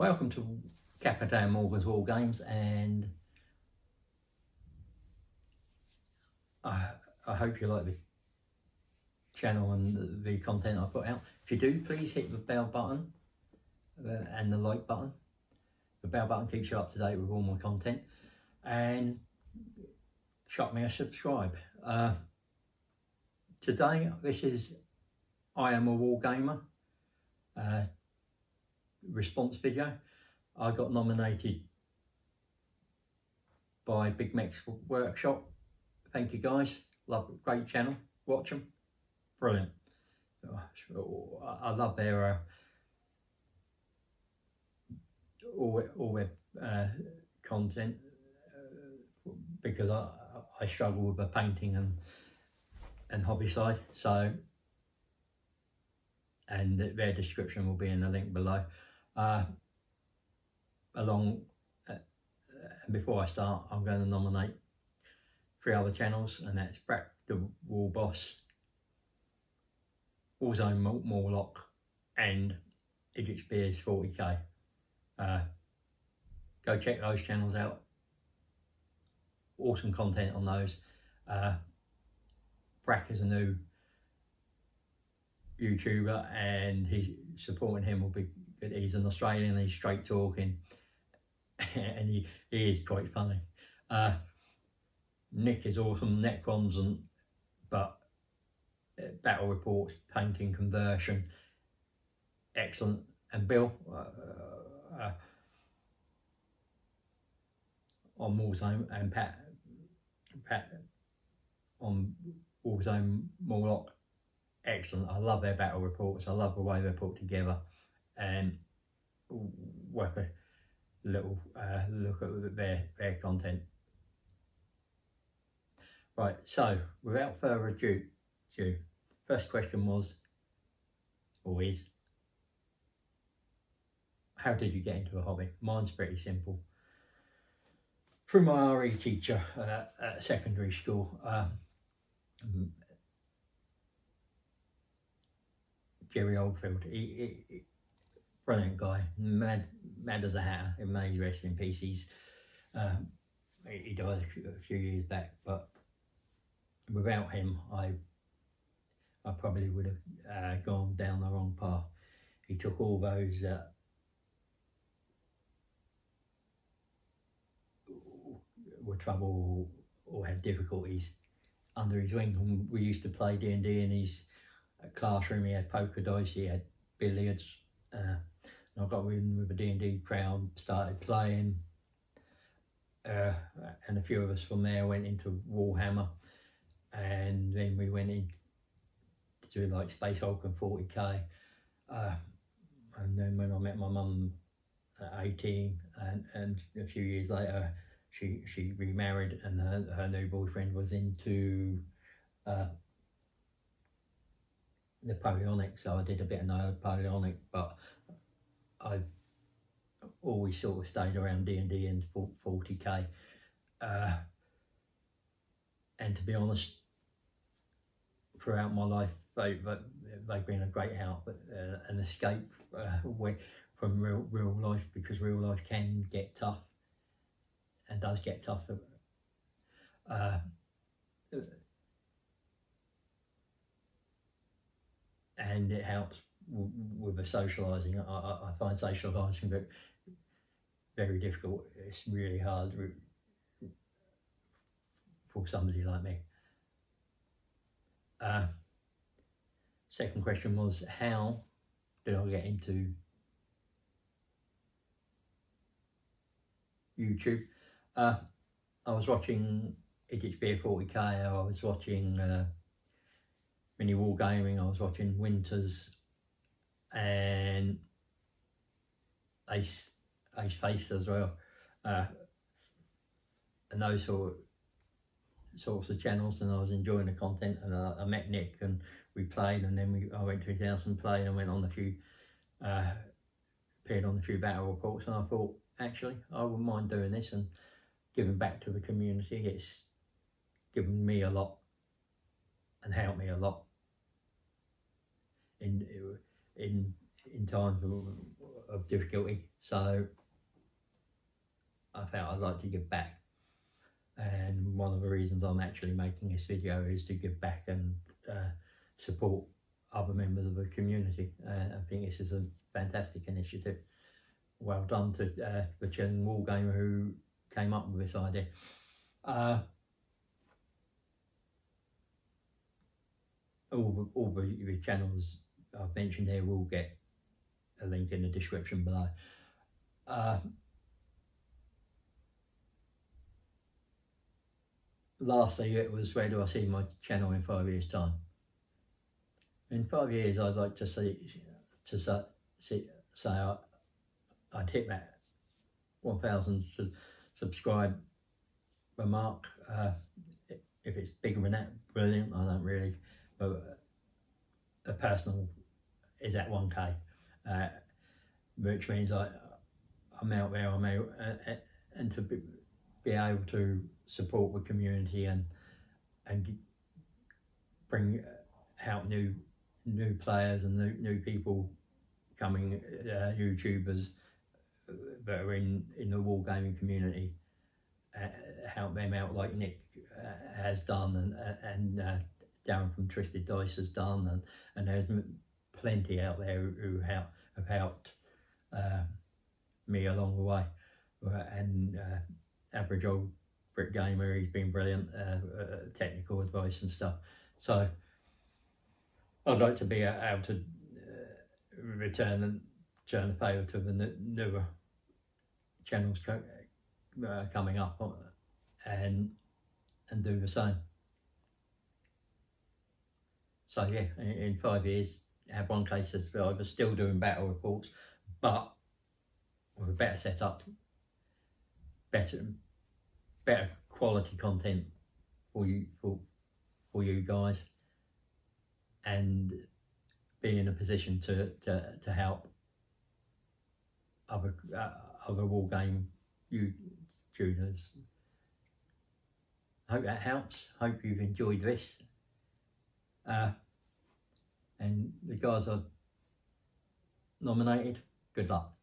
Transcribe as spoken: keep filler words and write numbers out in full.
Welcome to Capitan Morgan's War Games, and I, I hope you like the channel and the, the content I put out. If you do, please hit the bell button uh, and the like button. The bell button keeps you up to date with all my content, and shop me a subscribe. Uh, today, this is I Am a War Gamer. Uh, response video. I got nominated by Big Mac's Workshop. Thank you guys, love, great channel, watch them, brilliant. Oh, I love their uh, all, all their uh, content uh, because I, I struggle with the painting and and hobby side, so and their description will be in the link below. Uh, along, uh, before I start, I'm going to nominate three other channels, and that's Brack the War Boss, Warzone Mo Moorlock, and I D I C Beer forty K. Uh, go check those channels out. Awesome content on those. Uh, Brack is a new YouTuber, and he's supporting him will be good. He's an Australian, he's straight talking, and he, he is quite funny. Uh, Nick is awesome, Nick Ronson, but uh, battle reports, painting, conversion, excellent. And Bill uh, uh, on Warzone, and Pat, Pat on Warzone Moorlock. Excellent. I love their battle reports. I love the way they're put together, and worth a little uh, look at their their content. Right. So, without further ado, ado, first question was, or is, how did you get into the hobby? Mine's pretty simple. Through my R E teacher uh, at secondary school. Um, Jerry Oldfield, he, he, he, brilliant guy, mad, mad as a hatter. He may rest in peace. He's, um, he died a few, a few years back, but without him, I, I probably would have uh, gone down the wrong path. He took all those, uh, were trouble or had difficulties under his wing. And we used to play D and D in his classroom. He had poker dice, he had billiards, uh, and I got in with a D and D crowd, started playing, uh, and a few of us from there went into Warhammer, and then we went into like Space Hulk and forty K, uh, and then when I met my mum at eighteen, and, and a few years later she, she remarried, and her, her new boyfriend was into uh, Napoleonic, so I did a bit of Napoleonic, but I've always sort of stayed around D and D and forty K, uh, and to be honest, throughout my life they, they, they've been a great help, uh, an escape uh, away from real, real life, because real life can get tough, and does get tough. Uh, And it helps w with the socialising. I, I find socialising very difficult. It's really hard for somebody like me. Uh, second question was, how did I get into YouTube? Uh, I was watching I D I C Beer forty K, I was watching uh, Mini War Gaming, I was watching Winters and Ace, Ace Face as well, uh, and those sort of, sorts of channels, and I was enjoying the content, and I, I met Nick and we played, and then we I went to his house and played, and went on a few, uh, appeared on a few battle reports, and I thought, actually I wouldn't mind doing this and giving back to the community. It's given me a lot and helped me a lot in in in times of difficulty, so I felt I'd like to give back. And one of the reasons I'm actually making this video is to give back and uh, support other members of the community. Uh, I think this is a fantastic initiative. Well done to uh, the Chilling Wargamer who came up with this idea. Uh, all the, all the, the channels I've mentioned here will get a link in the description below. Uh, lastly, it was, where do I see my channel in five years time? In five years I'd like to see to say, see, say I, I'd hit that one thousand su subscribe mark. Uh, if it's bigger than that, brilliant. I don't really, but a personal is at one K, uh, which means I, I'm out there, I'm out, uh, and to be, be able to support the community and and bring out new new players and new, new people coming, uh, YouTubers that are in, in the wargaming community, uh, help them out like Nick uh, has done, and, and uh, Darren from Twisted Dice has done, and, and there's plenty out there who help, have helped uh, me along the way, and uh, Average Old Brick Gamer, he's been brilliant, uh, uh, technical advice and stuff. So I'd like to be able to uh, return and turn the favor to the newer channels co uh, coming up, and and do the same. So yeah, in, in five years, have one K subscribers, still doing battle reports, but with a better setup, better better quality content for you for for you guys, and be in a position to to, to help other uh, other wargame YouTubers. Hope that helps. Hope you've enjoyed this. Uh, and the guys I've nominated, good luck.